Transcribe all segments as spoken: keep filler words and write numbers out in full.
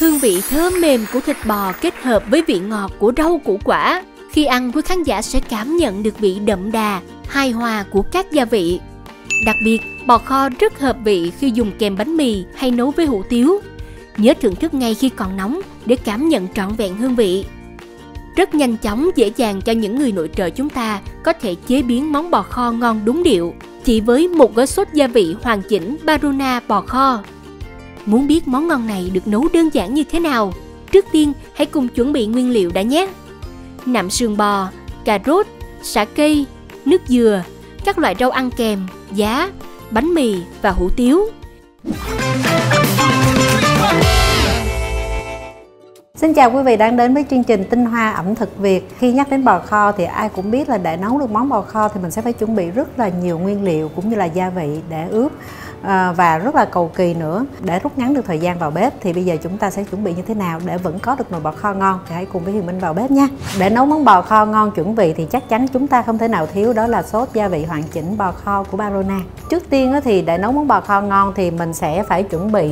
Hương vị thơm mềm của thịt bò kết hợp với vị ngọt của rau củ quả. Khi ăn, quý khán giả sẽ cảm nhận được vị đậm đà, hài hòa của các gia vị. Đặc biệt, bò kho rất hợp vị khi dùng kèm bánh mì hay nấu với hủ tiếu. Nhớ thưởng thức ngay khi còn nóng để cảm nhận trọn vẹn hương vị. Rất nhanh chóng, dễ dàng cho những người nội trợ chúng ta có thể chế biến món bò kho ngon đúng điệu, chỉ với một gói sốt gia vị hoàn chỉnh Barona bò kho. Muốn biết món ngon này được nấu đơn giản như thế nào? Trước tiên, hãy cùng chuẩn bị nguyên liệu đã nhé! Nạm sườn bò, cà rốt, sả cây, nước dừa, các loại rau ăn kèm, giá, bánh mì và hủ tiếu. Xin chào quý vị đang đến với chương trình Tinh Hoa Ẩm Thực Việt. Khi nhắc đến bò kho thì ai cũng biết là để nấu được món bò kho thì mình sẽ phải chuẩn bị rất là nhiều nguyên liệu cũng như là gia vị để ướp và rất là cầu kỳ nữa. Để rút ngắn được thời gian vào bếp thì bây giờ chúng ta sẽ chuẩn bị như thế nào để vẫn có được nồi bò kho ngon thì hãy cùng với Hiền Minh vào bếp nha. Để nấu món bò kho ngon chuẩn vị thì chắc chắn chúng ta không thể nào thiếu đó là sốt gia vị hoàn chỉnh bò kho của Barona. Trước tiên thì để nấu món bò kho ngon thì mình sẽ phải chuẩn bị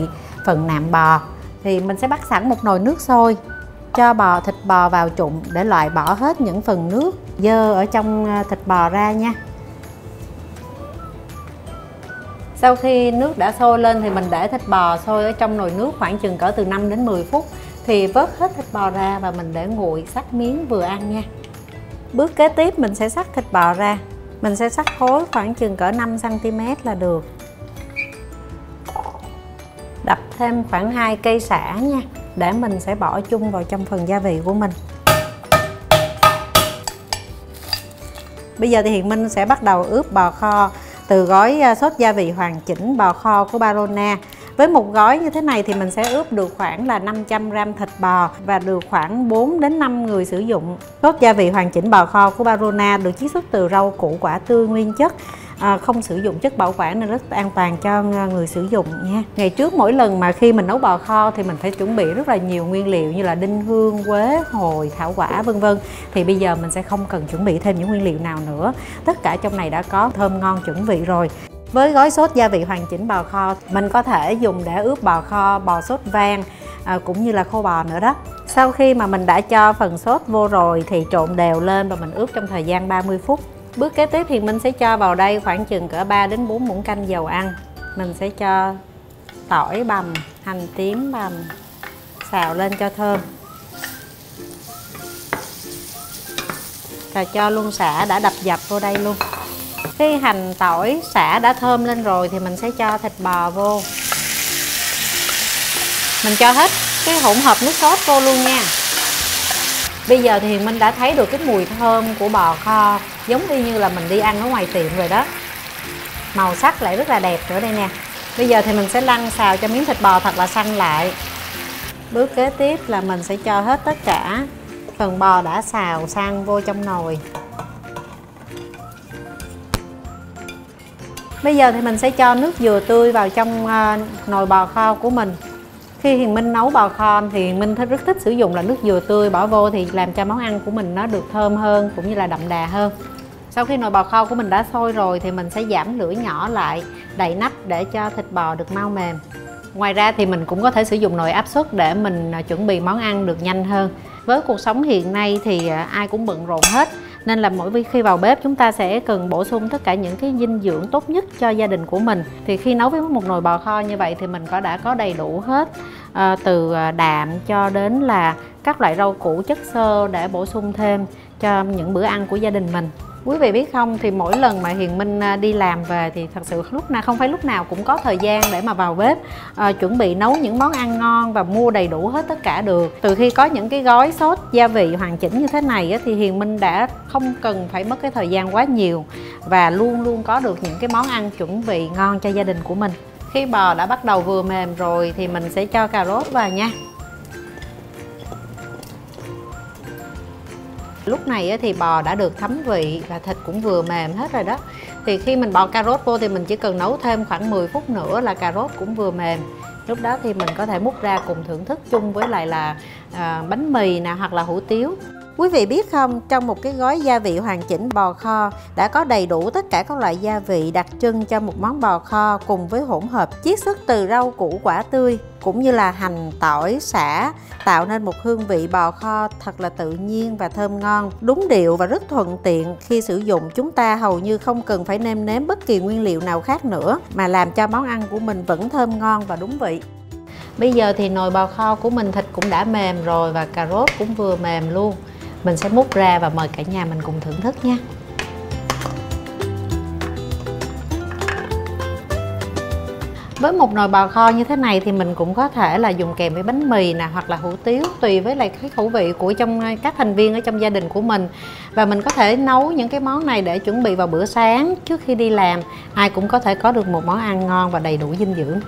phần nạm bò. Thì mình sẽ bắt sẵn một nồi nước sôi, cho bò thịt bò vào trụng để loại bỏ hết những phần nước dơ ở trong thịt bò ra nha. Sau khi nước đã sôi lên thì mình để thịt bò sôi ở trong nồi nước khoảng chừng cỡ từ năm đến mười phút. Thì vớt hết thịt bò ra và mình để nguội xắt miếng vừa ăn nha. Bước kế tiếp mình sẽ xắt thịt bò ra. Mình sẽ xắt khối khoảng chừng cỡ năm xăng ti mét là được. Đập thêm khoảng hai cây sả nha, để mình sẽ bỏ chung vào trong phần gia vị của mình. Bây giờ thì Hiền Minh sẽ bắt đầu ướp bò kho từ gói sốt gia vị hoàn chỉnh bò kho của Barona. Với một gói như thế này thì mình sẽ ướp được khoảng là năm trăm gam thịt bò và được khoảng bốn đến năm người sử dụng. Sốt gia vị hoàn chỉnh bò kho của Barona được chiết xuất từ rau củ quả tươi nguyên chất, À, không sử dụng chất bảo quản nên rất an toàn cho người sử dụng nha. Ngày trước mỗi lần mà khi mình nấu bò kho thì mình phải chuẩn bị rất là nhiều nguyên liệu như là đinh hương, quế, hồi, thảo quả vân vân. Thì bây giờ mình sẽ không cần chuẩn bị thêm những nguyên liệu nào nữa. Tất cả trong này đã có thơm ngon chuẩn vị rồi. Với gói sốt gia vị hoàn chỉnh bò kho, mình có thể dùng để ướp bò kho, bò sốt vang à, cũng như là khô bò nữa đó. Sau khi mà mình đã cho phần sốt vô rồi thì trộn đều lên và mình ướp trong thời gian ba mươi phút. Bước kế tiếp thì mình sẽ cho vào đây khoảng chừng cỡ ba đến bốn muỗng canh dầu ăn. Mình sẽ cho tỏi bằm, hành tím bằm xào lên cho thơm. Và cho luôn sả đã đập dập vô đây luôn. Khi hành tỏi sả đã thơm lên rồi thì mình sẽ cho thịt bò vô. Mình cho hết cái hỗn hợp nước sốt vô luôn nha. Bây giờ thì mình đã thấy được cái mùi thơm của bò kho, giống y như là mình đi ăn ở ngoài tiệm rồi đó. Màu sắc lại rất là đẹp nữa đây nè. Bây giờ thì mình sẽ lăn xào cho miếng thịt bò thật là săn lại. Bước kế tiếp là mình sẽ cho hết tất cả phần bò đã xào sang vô trong nồi. Bây giờ thì mình sẽ cho nước dừa tươi vào trong nồi bò kho của mình. Khi Hiền Minh nấu bò kho thì Hiền Minh rất thích sử dụng là nước dừa tươi bỏ vô thì làm cho món ăn của mình nó được thơm hơn cũng như là đậm đà hơn. Sau khi nồi bò kho của mình đã sôi rồi thì mình sẽ giảm lửa nhỏ lại, đậy nắp để cho thịt bò được mau mềm. Ngoài ra thì mình cũng có thể sử dụng nồi áp suất để mình chuẩn bị món ăn được nhanh hơn. Với cuộc sống hiện nay thì ai cũng bận rộn hết, nên là mỗi khi vào bếp chúng ta sẽ cần bổ sung tất cả những cái dinh dưỡng tốt nhất cho gia đình của mình. Thì khi nấu với một nồi bò kho như vậy thì mình có đã có đầy đủ hết, à, từ đạm cho đến là các loại rau củ chất xơ để bổ sung thêm cho những bữa ăn của gia đình mình. Quý vị biết không, thì mỗi lần mà Hiền Minh đi làm về thì thật sự lúc nào không phải lúc nào cũng có thời gian để mà vào bếp à, chuẩn bị nấu những món ăn ngon và mua đầy đủ hết tất cả được. Từ khi có những cái gói sốt gia vị hoàn chỉnh như thế này thì Hiền Minh đã không cần phải mất cái thời gian quá nhiều và luôn luôn có được những cái món ăn chuẩn vị ngon cho gia đình của mình. Khi bò đã bắt đầu vừa mềm rồi thì mình sẽ cho cà rốt vào nha. Lúc này thì bò đã được thấm vị và thịt cũng vừa mềm hết rồi đó. Thì khi mình bỏ cà rốt vô thì mình chỉ cần nấu thêm khoảng mười phút nữa là cà rốt cũng vừa mềm. Lúc đó thì mình có thể múc ra cùng thưởng thức chung với lại là à, bánh mì nè hoặc là hủ tiếu. Quý vị biết không, trong một cái gói gia vị hoàn chỉnh bò kho đã có đầy đủ tất cả các loại gia vị đặc trưng cho một món bò kho, cùng với hỗn hợp chiết xuất từ rau củ quả tươi cũng như là hành, tỏi, sả, tạo nên một hương vị bò kho thật là tự nhiên và thơm ngon, đúng điệu và rất thuận tiện khi sử dụng. Chúng ta hầu như không cần phải nêm nếm bất kỳ nguyên liệu nào khác nữa mà làm cho món ăn của mình vẫn thơm ngon và đúng vị. Bây giờ thì nồi bò kho của mình thịt cũng đã mềm rồi và cà rốt cũng vừa mềm luôn. Mình sẽ múc ra và mời cả nhà mình cùng thưởng thức nha. Với một nồi bò kho như thế này thì mình cũng có thể là dùng kèm với bánh mì nè, hoặc là hủ tiếu, tùy với lại cái khẩu vị của trong các thành viên ở trong gia đình của mình. Và mình có thể nấu những cái món này để chuẩn bị vào bữa sáng trước khi đi làm. Ai cũng có thể có được một món ăn ngon và đầy đủ dinh dưỡng.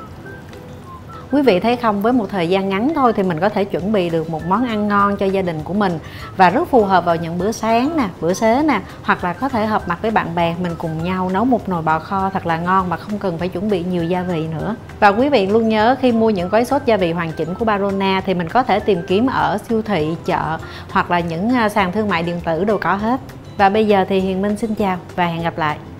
Quý vị thấy không, với một thời gian ngắn thôi thì mình có thể chuẩn bị được một món ăn ngon cho gia đình của mình, và rất phù hợp vào những bữa sáng nè, bữa xế nè, hoặc là có thể họp mặt với bạn bè mình cùng nhau nấu một nồi bò kho thật là ngon mà không cần phải chuẩn bị nhiều gia vị nữa. Và quý vị luôn nhớ, khi mua những gói sốt gia vị hoàn chỉnh của Barona thì mình có thể tìm kiếm ở siêu thị, chợ hoặc là những sàn thương mại điện tử, đồ có hết. Và bây giờ thì Hiền Minh xin chào và hẹn gặp lại.